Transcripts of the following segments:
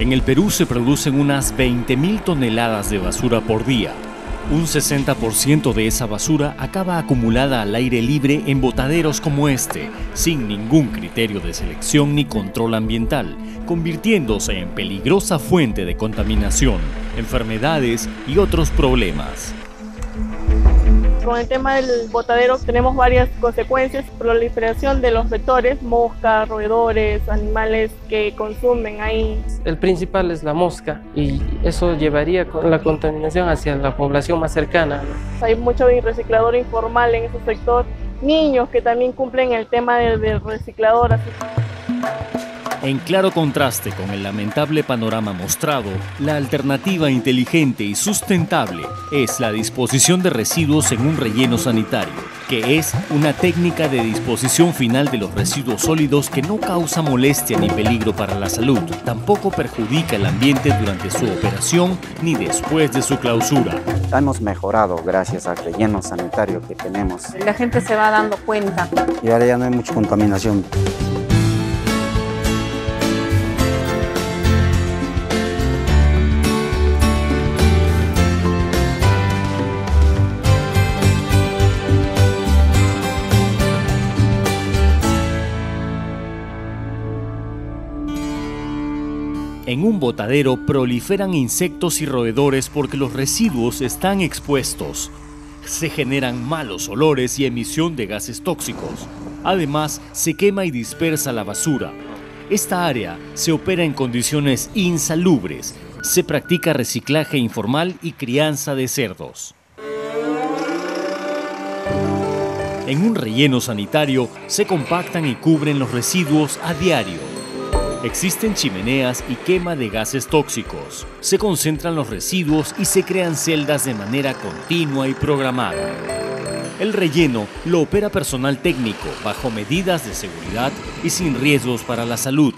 En el Perú se producen unas 20.000 toneladas de basura por día. Un 60% de esa basura acaba acumulada al aire libre en botaderos como este, sin ningún criterio de selección ni control ambiental, convirtiéndose en peligrosa fuente de contaminación, enfermedades y otros problemas. Con el tema del botadero tenemos varias consecuencias: proliferación de los vectores, moscas, roedores, animales que consumen ahí. El principal es la mosca, y eso llevaría con la contaminación hacia la población más cercana. Hay mucho reciclador informal en ese sector, niños que también cumplen el tema del reciclador. En claro contraste con el lamentable panorama mostrado, la alternativa inteligente y sustentable es la disposición de residuos en un relleno sanitario, que es una técnica de disposición final de los residuos sólidos que no causa molestia ni peligro para la salud, tampoco perjudica el ambiente durante su operación ni después de su clausura. Hemos mejorado gracias al relleno sanitario que tenemos. La gente se va dando cuenta. Y ahora ya no hay mucha contaminación. En un botadero proliferan insectos y roedores porque los residuos están expuestos. Se generan malos olores y emisión de gases tóxicos. Además, se quema y dispersa la basura. Esta área se opera en condiciones insalubres. Se practica reciclaje informal y crianza de cerdos. En un relleno sanitario se compactan y cubren los residuos a diario. Existen chimeneas y quema de gases tóxicos. Se concentran los residuos y se crean celdas de manera continua y programada. El relleno lo opera personal técnico, bajo medidas de seguridad y sin riesgos para la salud.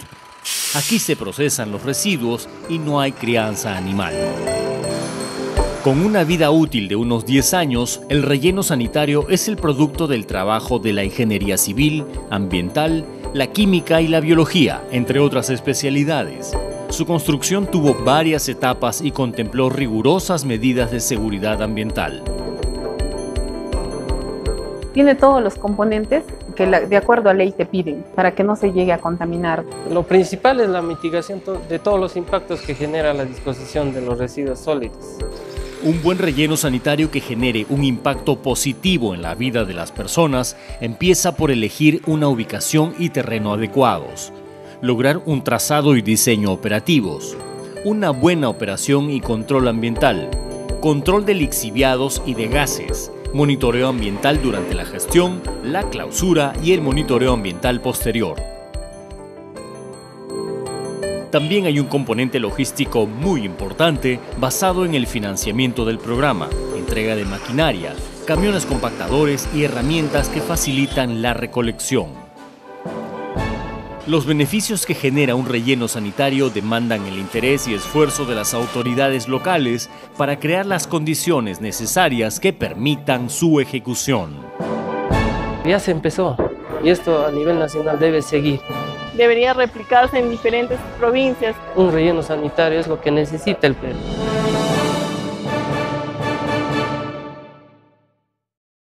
Aquí se procesan los residuos y no hay crianza animal. Con una vida útil de unos 10 años, el relleno sanitario es el producto del trabajo de la ingeniería civil, ambiental, la química y la biología, entre otras especialidades. Su construcción tuvo varias etapas y contempló rigurosas medidas de seguridad ambiental. Tiene todos los componentes que de acuerdo a ley te piden para que no se llegue a contaminar. Lo principal es la mitigación de todos los impactos que genera la disposición de los residuos sólidos. Un buen relleno sanitario que genere un impacto positivo en la vida de las personas empieza por elegir una ubicación y terreno adecuados, lograr un trazado y diseño operativos, una buena operación y control ambiental, control de lixiviados y de gases, monitoreo ambiental durante la gestión, la clausura y el monitoreo ambiental posterior. También hay un componente logístico muy importante basado en el financiamiento del programa, entrega de maquinaria, camiones compactadores y herramientas que facilitan la recolección. Los beneficios que genera un relleno sanitario demandan el interés y esfuerzo de las autoridades locales para crear las condiciones necesarias que permitan su ejecución. Ya se empezó, y esto a nivel nacional debe seguir. Debería replicarse en diferentes provincias. Un relleno sanitario es lo que necesita el Perú.